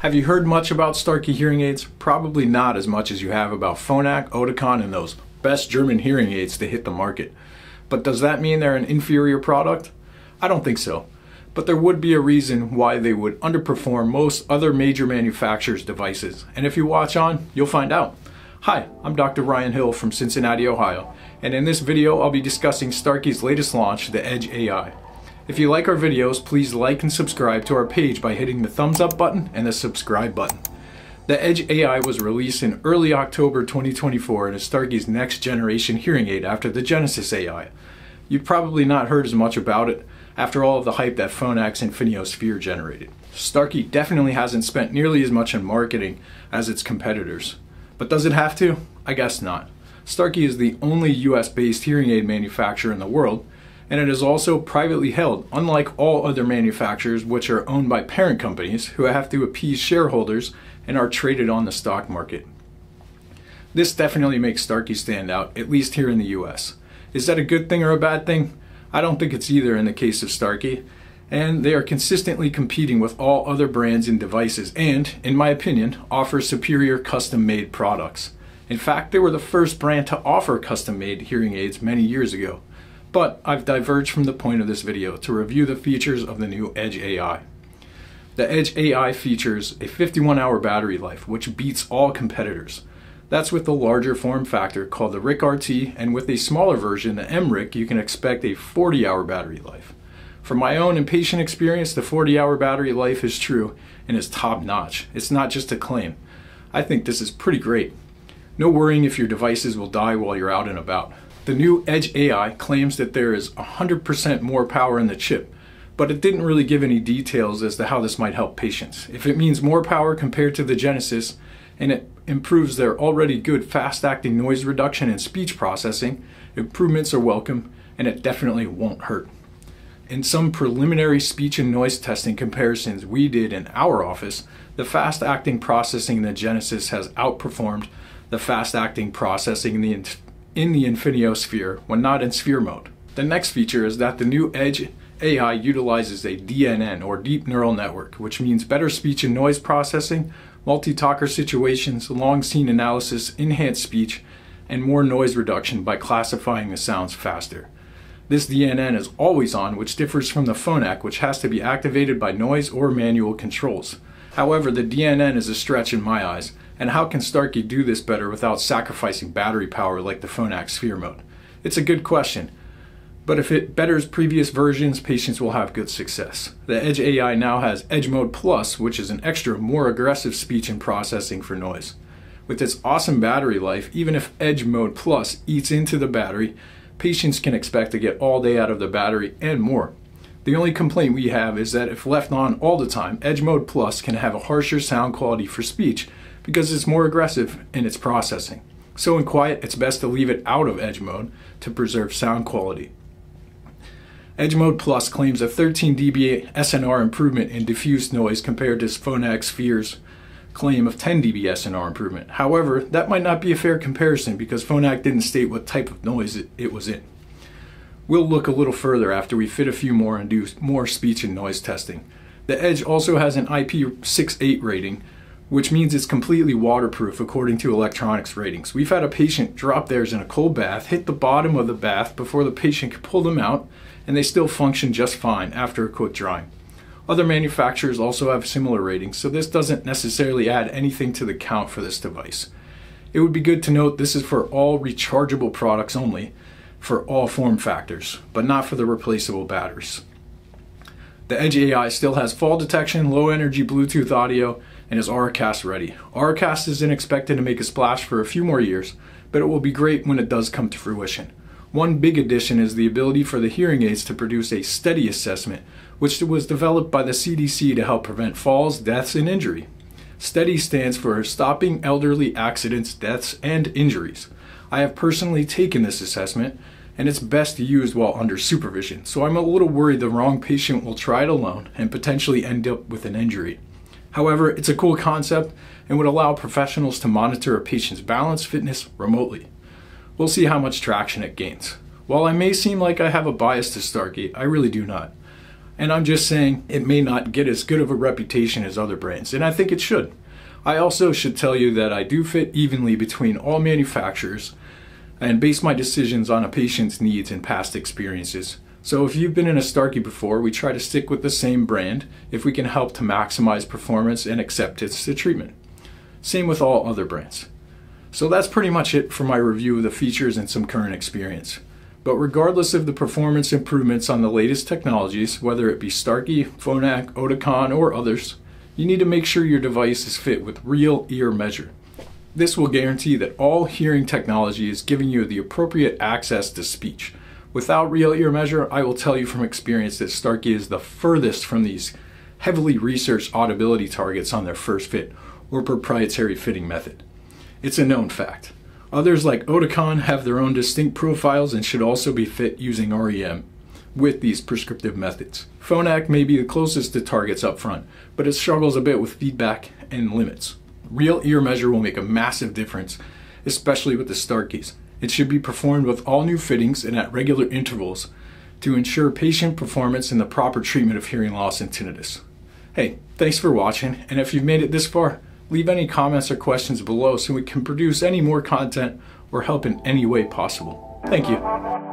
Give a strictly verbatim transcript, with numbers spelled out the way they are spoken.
Have you heard much about Starkey hearing aids? Probably not as much as you have about Phonak, Oticon, and those best German hearing aids to hit the market. But does that mean they're an inferior product? I don't think so. But there would be a reason why they would underperform most other major manufacturers' devices. And if you watch on, you'll find out. Hi, I'm Doctor Ryan Hill from Cincinnati, Ohio. And in this video, I'll be discussing Starkey's latest launch, the Edge A I. If you like our videos, please like and subscribe to our page by hitting the thumbs up button and the subscribe button. The Edge A I was released in early October twenty twenty-four and is Starkey's next generation hearing aid after the Genesis A I. You've probably not heard as much about it after all of the hype that Phonak's Infinio Sphere generated. Starkey definitely hasn't spent nearly as much on marketing as its competitors. But does it have to? I guess not. Starkey is the only U S based hearing aid manufacturer in the world, and it is also privately held, unlike all other manufacturers which are owned by parent companies who have to appease shareholders and are traded on the stock market. This definitely makes Starkey stand out, at least here in the U S. Is that a good thing or a bad thing? I don't think it's either in the case of Starkey, and they are consistently competing with all other brands and devices and, in my opinion, offer superior custom-made products. In fact, they were the first brand to offer custom-made hearing aids many years ago. But I've diverged from the point of this video to review the features of the new Edge A I. The Edge A I features a fifty-one hour battery life, which beats all competitors. That's with the larger form factor called the R I C R T, and with a smaller version, the M R I C, you can expect a forty hour battery life. From my own and patient experience, the forty hour battery life is true and is top-notch. It's not just a claim. I think this is pretty great. No worrying if your devices will die while you're out and about. The new Edge A I claims that there is one hundred percent more power in the chip, but it didn't really give any details as to how this might help patients. If it means more power compared to the Genesis, and it improves their already good fast-acting noise reduction and speech processing, improvements are welcome, and it definitely won't hurt. In some preliminary speech and noise testing comparisons we did in our office, the fast-acting processing in the Genesis has outperformed the fast-acting processing in the, in, in the Infinio Sphere when not in Sphere mode. The next feature is that the new Edge A I utilizes a D N N, or Deep Neural Network, which means better speech and noise processing, multi-talker situations, long scene analysis, enhanced speech, and more noise reduction by classifying the sounds faster. This D N N is always on, which differs from the Phonak, which has to be activated by noise or manual controls. However, the D N N is a stretch in my eyes, and how can Starkey do this better without sacrificing battery power like the Phonak Sphere mode? It's a good question, but if it betters previous versions, patients will have good success. The Edge A I now has Edge Mode Plus, which is an extra, more aggressive speech and processing for noise. With its awesome battery life, even if Edge Mode Plus eats into the battery, patients can expect to get all day out of the battery and more. The only complaint we have is that if left on all the time, Edge Mode Plus can have a harsher sound quality for speech because it's more aggressive in its processing. So in quiet, it's best to leave it out of Edge Mode to preserve sound quality. Edge Mode Plus claims a thirteen D B S N R improvement in diffused noise compared to Phonak Sphere's claim of ten D B S N R improvement. However, that might not be a fair comparison because Phonak didn't state what type of noise it, it was in. We'll look a little further after we fit a few more and do more speech and noise testing. The Edge also has an I P sixty-eight rating, which means it's completely waterproof according to electronics ratings. We've had a patient drop theirs in a cold bath, hit the bottom of the bath before the patient could pull them out, and they still function just fine after a quick drying. Other manufacturers also have similar ratings, so this doesn't necessarily add anything to the count for this device. It would be good to note this is for all rechargeable products only, for all form factors, but not for the replaceable batteries. The Edge A I still has fall detection, low energy Bluetooth audio, and is AuraCast ready. AuraCast isn't expected to make a splash for a few more years, but it will be great when it does come to fruition. One big addition is the ability for the hearing aids to produce a STEADI assessment, which was developed by the C D C to help prevent falls, deaths, and injury. STEADI stands for Stopping Elderly Accidents, Deaths, and Injuries. I have personally taken this assessment, and it's best used while under supervision, so I'm a little worried the wrong patient will try it alone and potentially end up with an injury. However, it's a cool concept and would allow professionals to monitor a patient's balance fitness remotely. We'll see how much traction it gains. While I may seem like I have a bias to Starkey, I really do not. And I'm just saying it may not get as good of a reputation as other brands, and I think it should. I also should tell you that I do fit evenly between all manufacturers and base my decisions on a patient's needs and past experiences. So if you've been in a Starkey before, we try to stick with the same brand if we can help to maximize performance and acceptance to treatment. Same with all other brands. So that's pretty much it for my review of the features and some current experience. But regardless of the performance improvements on the latest technologies, whether it be Starkey, Phonak, Oticon, or others, you need to make sure your device is fit with real ear measure. This will guarantee that all hearing technology is giving you the appropriate access to speech. Without real ear measure, I will tell you from experience that Starkey is the furthest from these heavily researched audibility targets on their first fit or proprietary fitting method. It's a known fact. Others like Oticon have their own distinct profiles and should also be fit using R E M with these prescriptive methods. Phonak may be the closest to targets up front, but it struggles a bit with feedback and limits. Real ear measure will make a massive difference, especially with the Starkeys. It should be performed with all new fittings and at regular intervals to ensure patient performance and the proper treatment of hearing loss and tinnitus. Hey, thanks for watching, and if you've made it this far, leave any comments or questions below so we can produce any more content or help in any way possible. Thank you.